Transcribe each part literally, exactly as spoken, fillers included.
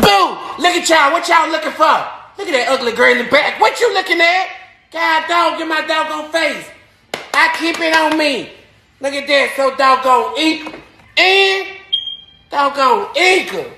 Boom! Look at y'all. What y'all looking for? Look at that ugly girl in the back. What you looking at? God, dog, get my doggone face. I keep it on me. Look at that. So doggone eagle. And doggone eagle.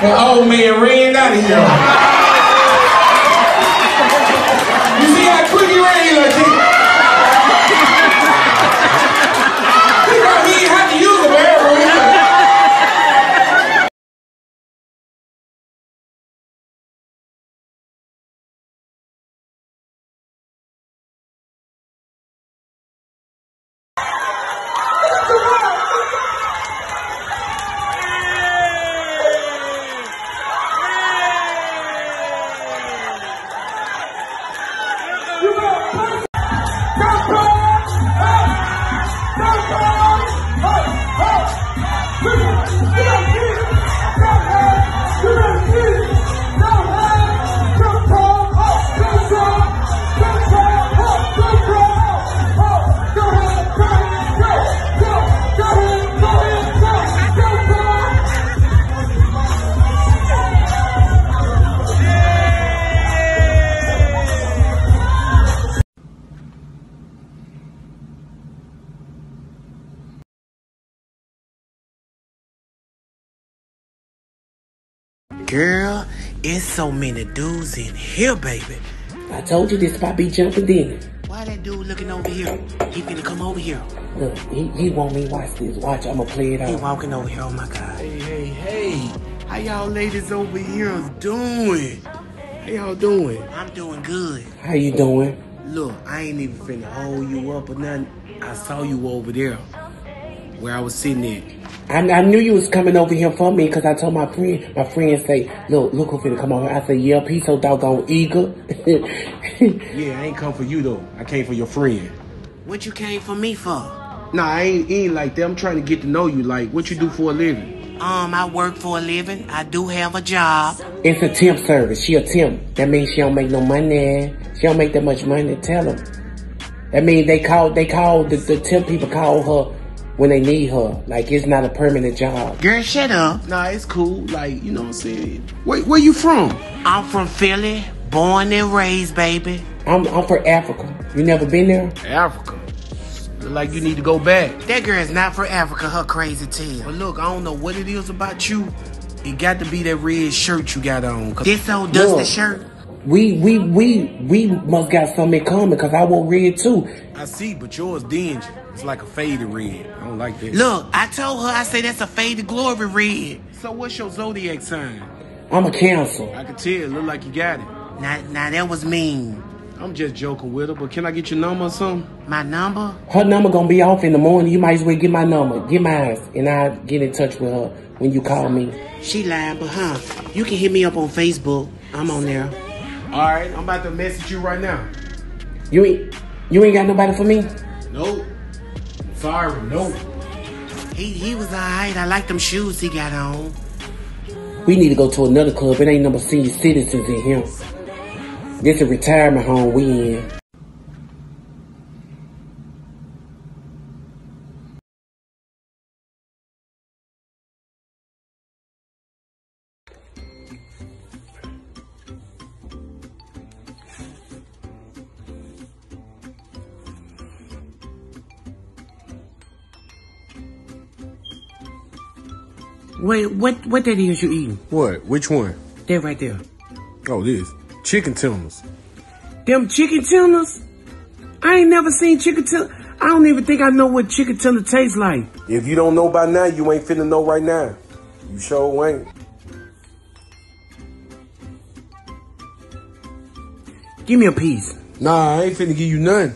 The old man ran out of here. You see how quick he ran? He like, he probably didn't have to use a barrel. Girl, it's so many dudes in here, baby. I told you this about be jumping, didn't it? Why that dude looking over here? He finna come over here. Look, he, he want me watch this. Watch, I'ma play it out. He walking over here, oh my God. Hey, hey, hey. How y'all ladies over here doing? How y'all doing? I'm doing good. How you doing? Look, I ain't even finna hold you up or nothing. I saw you over there where I was sitting at. I, I knew you was coming over here for me because I told my friend, my friend say, look, look who finna come over. I said, yep, he's so doggone eager. Yeah, I ain't come for you though. I came for your friend. What you came for me for? Nah, I ain't, ain't like that. I'm trying to get to know you. Like, what you do for a living? Um, I work for a living. I do have a job. It's a temp service. She a temp. That means she don't make no money. She don't make that much money. Tell her. That means they call, they call, the, the temp people call her when they need her. Like, it's not a permanent job. Girl, shut up. Nah, it's cool. Like, you know what I'm saying? Wait, where you from? I'm from Philly. Born and raised, baby. I'm I'm from Africa. You never been there? Africa? Like, you need to go back. That girl is not from Africa, her crazy tail. But look, I don't know what it is about you. It got to be that red shirt you got on. This old dusty look, shirt? We, we, we, we must got something in common because I wore red too. I see, but yours dingy. It's like a faded red. I don't like that. Look, I told her, I say that's a faded glory red. So what's your zodiac sign? I'm a Cancer. I can tell. Look like you got it. Now, now that was mean. I'm just joking with her, but can I get your number or something? My number? Her number gonna be off in the morning. You might as well get my number. Get mine, and I'll get in touch with her when you call me. She lying, but huh, you can hit me up on Facebook. I'm on there. All right, I'm about to message you right now. You ain't, you ain't got nobody for me? Nope. Sorry, no. He he was alright. I like them shoes he got on. We need to go to another club. It ain't number senior citizens in here. This is a retirement home we in. Wait, what what that is you eating? What? Which one? That right there. Oh, this. Chicken tenders. Them chicken tenders? I ain't never seen chicken tenders. I don't even think I know what chicken tender tastes like. If you don't know by now, you ain't finna know right now. You sure ain't. Give me a piece. Nah, I ain't finna give you none.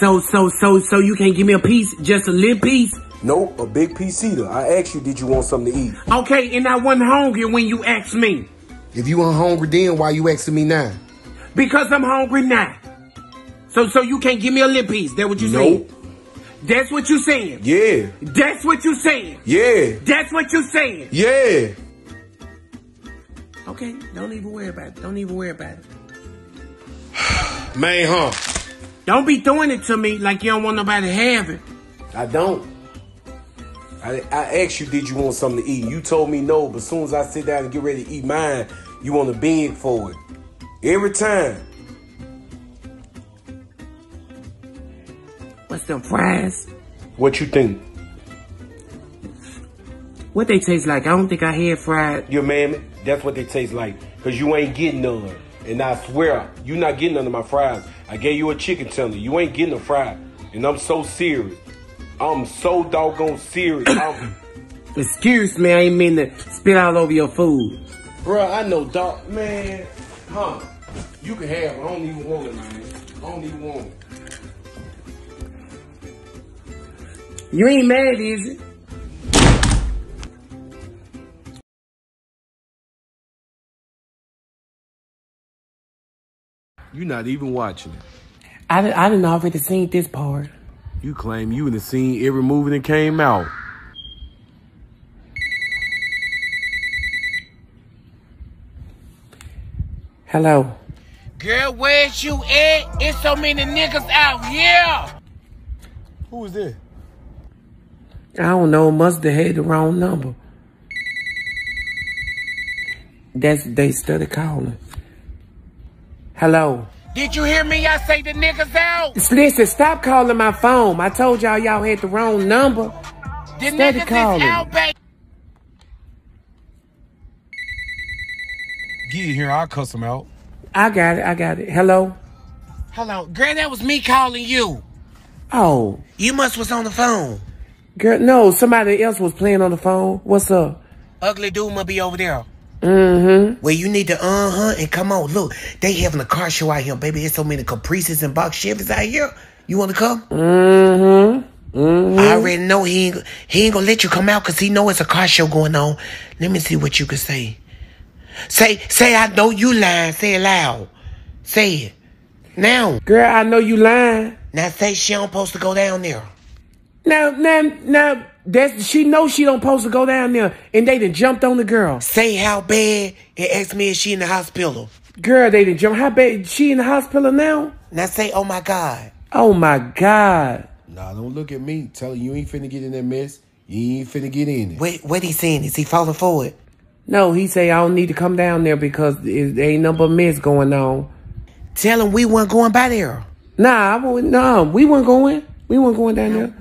So, so, so, so you can't give me a piece? Just a little piece? Nope, a big piece either. I asked you, did you want something to eat? Okay, and I wasn't hungry when you asked me. If you weren't hungry then, why you asking me now? Because I'm hungry now. So so you can't give me a lip piece, that what you nope. say? That's what you saying. Yeah. That's what you saying. Yeah. That's what you saying. Yeah. Okay, don't even worry about it. Don't even worry about it. Man, huh? Don't be throwing it to me like you don't want nobody to have it. I don't. I, I asked you, did you want something to eat? You told me no, but as soon as I sit down and get ready to eat mine, you want to beg for it. Every time. What's them fries? What you think? What they taste like? I don't think I had fried. Your mammy, that's what they taste like. Because you ain't getting none. And I swear, you not getting none of my fries. I gave you a chicken tender. You ain't getting a fry. And I'm so serious. I'm so doggone serious. I'm... Excuse me, I ain't mean to spit all over your food. Bruh, I know, dog. Man, huh? You can have it. I don't even want it, man. I don't even want it. You ain't mad, is it? You not even watching it. I, I done already seen this part. You claim you done seen every movie that came out. Hello. Girl, where's you at? It's so many niggas out here. Who is this? I don't know, must have had the wrong number. That's they study calling. Hello. Did you hear me? I say the niggas out. Listen, stop calling my phone. I told y'all y'all had the wrong number. The study niggas calling. Is out, baby. Get here, I'll cuss them out. I got it, I got it. Hello? Hello. Girl, that was me calling you. Oh. You must was on the phone. Girl, no, somebody else was playing on the phone. What's up? Ugly dude must be over there. Mm-hmm. Well, you need to uh-huh and come on. Look, they having a car show out here, baby. There's so many Caprices and box Chevys out here. You want to come? Mm-hmm. Mm-hmm. I already know he ain't, he ain't going to let you come out because he know it's a car show going on. Let me see what you can say. Say, say I know you lying. Say it loud. Say it. Now. Girl, I know you lying. Now say she don't supposed to go down there. Now, now, now, that's, she knows she don't supposed to go down there, and they done jumped on the girl. Say how bad, and ask me if she in the hospital. Girl, they done jumped. How bad, she in the hospital now? Now say, oh, my God. Oh, my God. Nah, don't look at me. Tell her you ain't finna get in that mess. You ain't finna get in it. Wait, what he saying? Is he falling forward? No, he say, I don't need to come down there because there ain't no but mess going on. Tell him we weren't going by there. Nah, I won't, nah, we weren't going. We weren't going down there.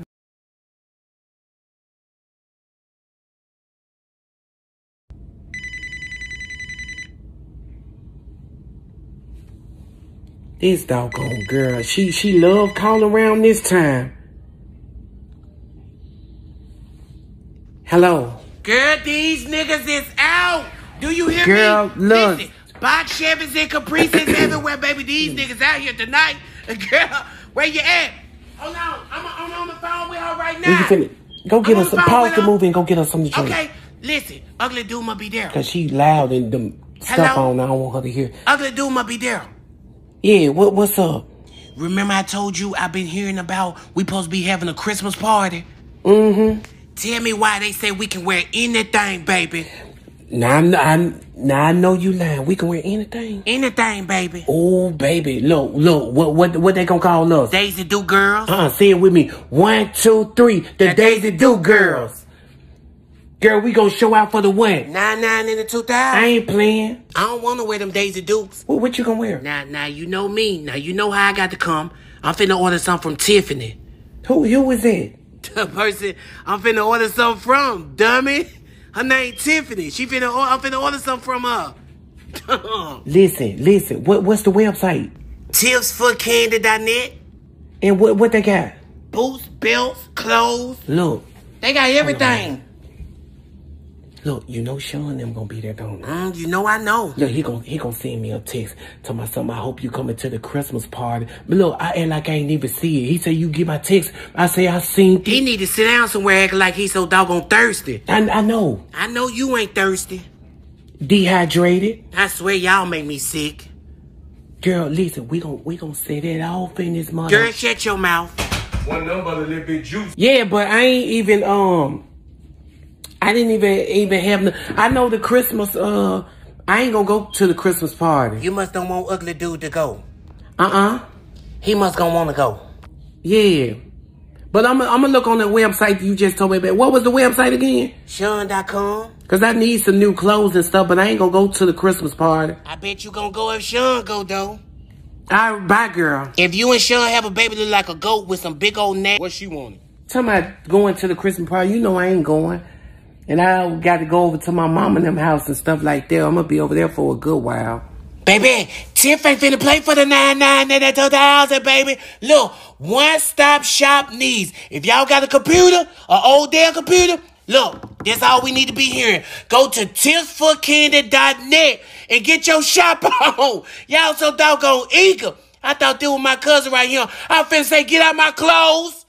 This doggone girl, she she love calling around this time. Hello. Girl, these niggas is out. Do you hear girl, me? Girl, look. Listen, box Chevys and Caprices everywhere, baby. These niggas out here tonight. Girl, where you at? Hold on. I'm, I'm on the phone with her right now. You finna, go get I'm us some. Pause the movie and go get us something to drink. Okay, listen. Ugly dude must be there. Because she loud and them stuff Hello? On. I don't want her to hear. Ugly dude must be there. Yeah, what what's up? Remember I told you I've been hearing about we supposed to be having a Christmas party? Mm-hmm. Tell me why they say we can wear anything, baby. Now, I, now I know you lying. We can wear anything. Anything, baby. Oh, baby. Look, look. What what, what they gonna call us? Daisy Do Girls. Uh-uh, say it with me. One, two, three. The, the Daisy Do Girls. Girl, we gonna show out for the what? Nine nine in the two thousand. I ain't playing. I don't wanna wear them Daisy Dukes. What, what you gonna wear? Now, now you know me. Now you know how I got to come. I'm finna order some from Tiffany. Who? Who is it? The person I'm finna order some from, dummy. Her name Tiffany. She finna. Or I'm finna order some from her. listen, listen. What? What's the website? tips for candy dot net. And what? What they got? Boots, belts, clothes. Look. They got everything. Look, you know Sean and them gonna be there, don't they? Mm, you know I know. Look, he gonna, he gonna send me a text. Tell my son, I hope you coming to the Christmas party. But look, I act like I ain't even see it. He said, you get my text. I say, I seen it. He need to sit down somewhere acting like he's so doggone thirsty. I, I know. I know you ain't thirsty. Dehydrated. I swear y'all make me sick. Girl, listen, we gonna, we gonna set it off in this mother. Girl, shut your mouth. One number a little bit juicy. Yeah, but I ain't even um I didn't even even have no, I know the Christmas uh I ain't gonna go to the Christmas party. You must don't want ugly dude to go. Uh-uh. He must gonna wanna go. Yeah. But I'm gonna look on the website you just told me about. What was the website again? Sean dot com. Because I need some new clothes and stuff, but I ain't gonna go to the Christmas party. I bet you gonna go if Sean go, though. All right, bye, girl. If you and Sean have a baby look like a goat with some big old neck, what she wanted? Tell me about going to the Christmas party. You know I ain't going. And I got to go over to my mom and them house and stuff like that. I'm gonna be over there for a good while. Baby, Tiff ain't finna play for the nine nine at two thousand, baby. Look, one-stop shop needs. If y'all got a computer, an old damn computer, look, that's all we need to be hearing. Go to tiffs for candy dot net and get your shop on. Y'all so doggone eager. I thought this was my cousin right here. I finna say, get out my clothes.